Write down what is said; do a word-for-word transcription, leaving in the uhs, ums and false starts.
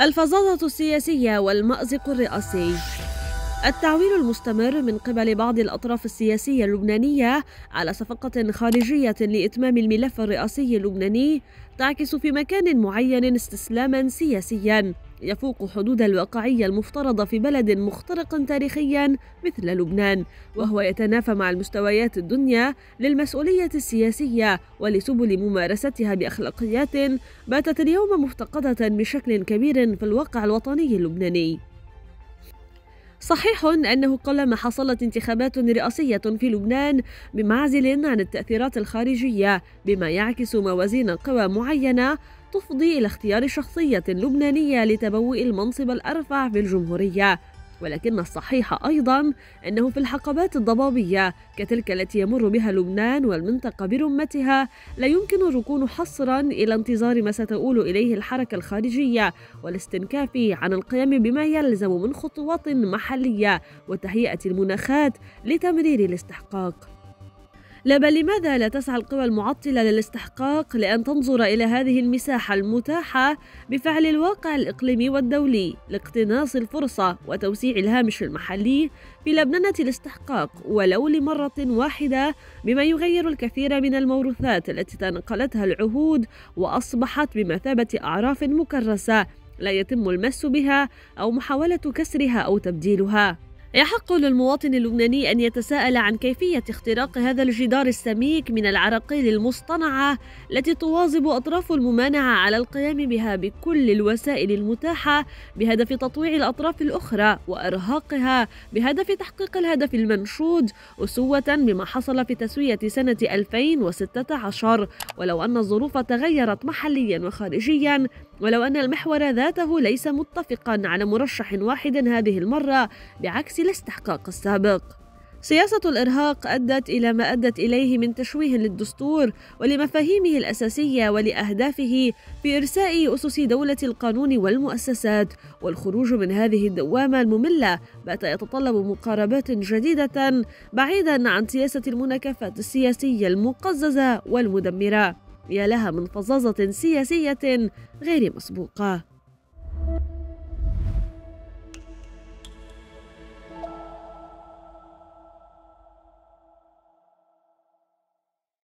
الفظاظة السياسية والمأزق الرئاسي. التعويل المستمر من قبل بعض الأطراف السياسية اللبنانية على صفقة خارجية لإتمام الملف الرئاسي اللبناني تعكس في مكان معين استسلاما سياسيا يفوق حدود الواقعية المفترضة في بلد مخترق تاريخيا مثل لبنان، وهو يتنافى مع المستويات الدنيا للمسؤولية السياسية ولسبل ممارستها بأخلاقيات باتت اليوم مفتقدة بشكل كبير في الواقع الوطني اللبناني. صحيح أنه قلما حصلت انتخابات رئاسية في لبنان بمعزل عن التأثيرات الخارجية، بما يعكس موازين قوى معينة تفضي إلى اختيار شخصية لبنانية لتبوء المنصب الأرفع في الجمهورية، ولكن الصحيح أيضاً أنه في الحقبات الضبابية كتلك التي يمر بها لبنان والمنطقة برمتها لا يمكن الركون حصراً إلى انتظار ما ستؤول إليه الحركة الخارجية والاستنكاف عن القيام بما يلزم من خطوات محلية وتهيئة المناخات لتمرير الاستحقاق. لا بل لماذا لا تسعى القوى المعطلة للاستحقاق لأن تنظر إلى هذه المساحة المتاحة بفعل الواقع الإقليمي والدولي لاقتناص الفرصة وتوسيع الهامش المحلي في لبنانة الاستحقاق ولو لمرة واحدة، بما يغير الكثير من الموروثات التي تنقلتها العهود وأصبحت بمثابة أعراف مكرسة لا يتم المس بها أو محاولة كسرها أو تبديلها. يحق للمواطن اللبناني أن يتساءل عن كيفية اختراق هذا الجدار السميك من العراقيل المصطنعة التي تواظب أطراف الممانعة على القيام بها بكل الوسائل المتاحة بهدف تطويع الأطراف الأخرى وإرهاقها بهدف تحقيق الهدف المنشود، أسوة بما حصل في تسوية سنة ألفين وستة عشر، ولو أن الظروف تغيرت محليا وخارجيا، ولو أن المحور ذاته ليس متفقا على مرشح واحد هذه المرة بعكس الاستحقاق السابق. سياسة الإرهاق أدت إلى ما أدت إليه من تشويه للدستور ولمفاهيمه الأساسية ولأهدافه في إرساء أسس دولة القانون والمؤسسات، والخروج من هذه الدوامة المملة بات يتطلب مقاربات جديدة بعيدا عن سياسة المناكفات السياسية المقززة والمدمرة. يا لها من فظاظة سياسية غير مسبوقة.